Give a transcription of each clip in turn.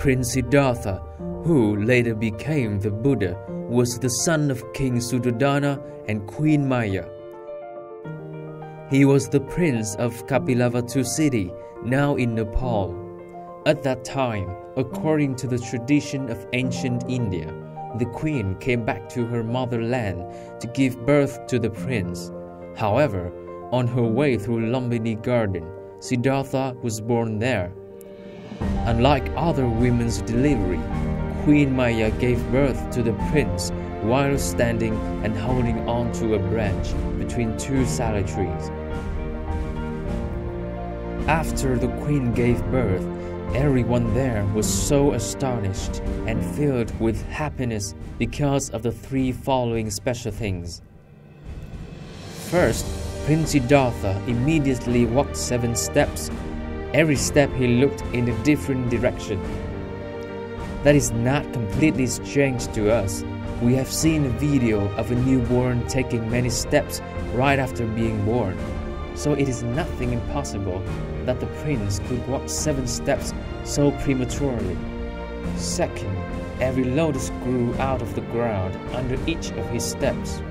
Prince Siddhartha, who later became the Buddha, was the son of King Suddhodana and Queen Maya. He was the prince of Kapilavastu city, now in Nepal. At that time, according to the tradition of ancient India, the queen came back to her motherland to give birth to the prince. However, on her way through Lumbini Garden, Siddhartha was born there. Unlike other women's delivery, Queen Maya gave birth to the prince while standing and holding on to a branch between two salad trees. After the queen gave birth, everyone there was so astonished and filled with happiness because of the three following special things. First, Prince Siddhartha immediately walked 7 steps. Every step he looked in a different direction. That is not completely strange to us. We have seen a video of a newborn taking many steps right after being born. So it is nothing impossible that the prince could walk 7 steps so prematurely. Second, every lotus grew out of the ground under each of his steps.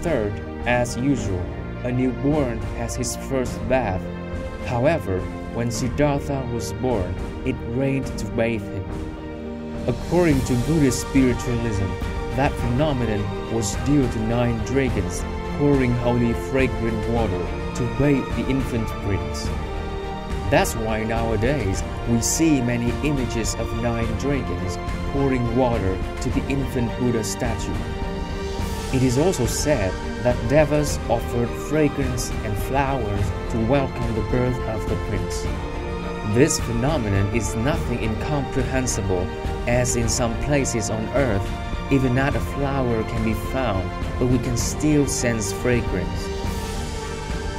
Third, as usual, a newborn has his first bath. However, when Siddhartha was born, it rained to bathe him. According to Buddhist spiritualism, that phenomenon was due to 9 dragons pouring holy fragrant water to bathe the infant prince. That's why nowadays we see many images of 9 dragons pouring water to the infant Buddha statue. It is also said that Devas offered fragrance and flowers to welcome the birth of the prince. This phenomenon is nothing incomprehensible, as in some places on earth, even not a flower can be found, but we can still sense fragrance.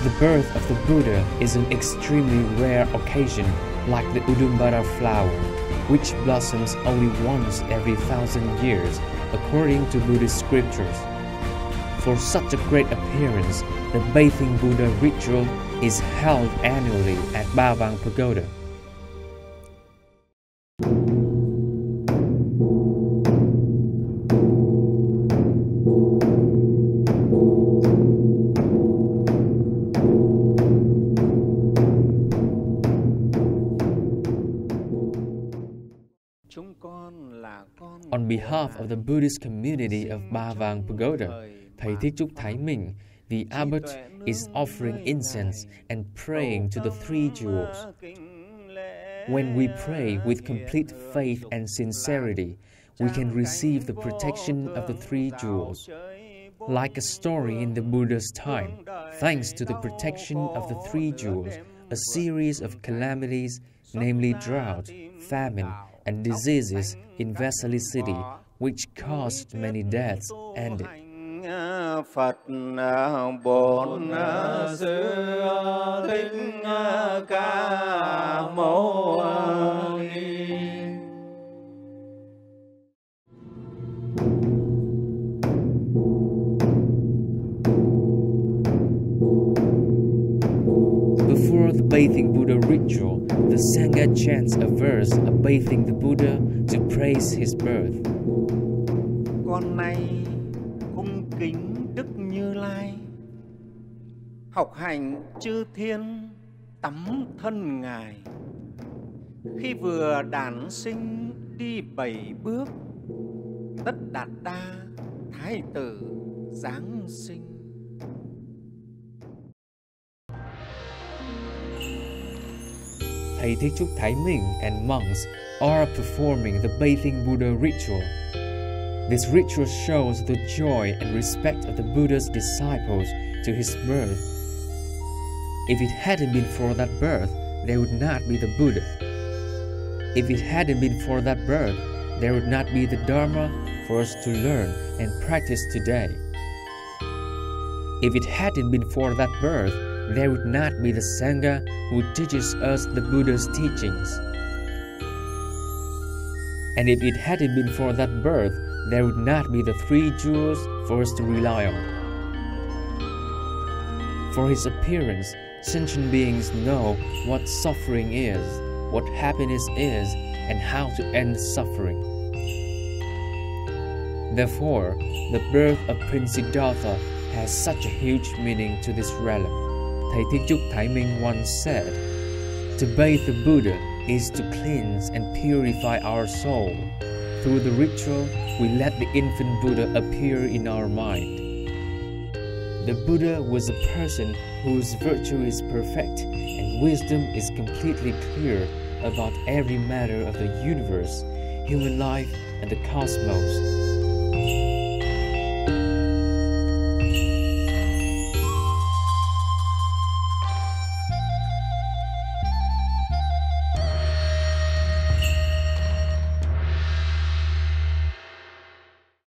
The birth of the Buddha is an extremely rare occasion, like the Udumbara flower, which blossoms only once every 1,000 years, according to Buddhist scriptures. For such a great appearance, the bathing Buddha ritual is held annually at Ba Vang Pagoda. On behalf of the Buddhist community of Ba Vang Pagoda, Thầy Thích Trúc Thái Minh, the abbot, is offering incense and praying to the three jewels. When we pray with complete faith and sincerity, we can receive the protection of the three jewels. Like a story in the Buddha's time, thanks to the protection of the three jewels, a series of calamities, namely drought, famine, and diseases in Vesali City, which caused many deaths, ended. Phật Bổn Sư Thích Ca Mâu Ni. Before the bathing Buddha ritual, the Sangha chants a verse of bathing the Buddha to praise his birth. Con nay kính Đức Như Lai, học hành chư thiên tắm thân Ngài. Khi vừa đản sinh đi 7 bước, tất đạt đa Thái tử giáng sinh. Thầy Thích Trúc Thái Minh and monks are performing the bathing Buddha ritual. This ritual shows the joy and respect of the Buddha's disciples to his birth. If it hadn't been for that birth, there would not be the Buddha. If it hadn't been for that birth, there would not be the Dharma for us to learn and practice today. If it hadn't been for that birth, there would not be the Sangha who teaches us the Buddha's teachings. And if it hadn't been for that birth, there would not be the three jewels for us to rely on. For his appearance, sentient beings know what suffering is, what happiness is, and how to end suffering. Therefore, the birth of Prince Siddhartha has such a huge meaning to this realm. Thích Trúc Thái Minh once said, "To bathe the Buddha is to cleanse and purify our soul. Through the ritual, we let the infant Buddha appear in our mind." The Buddha was a person whose virtue is perfect and wisdom is completely clear about every matter of the universe, human life, and the cosmos.